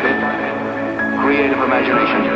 private creative imagination.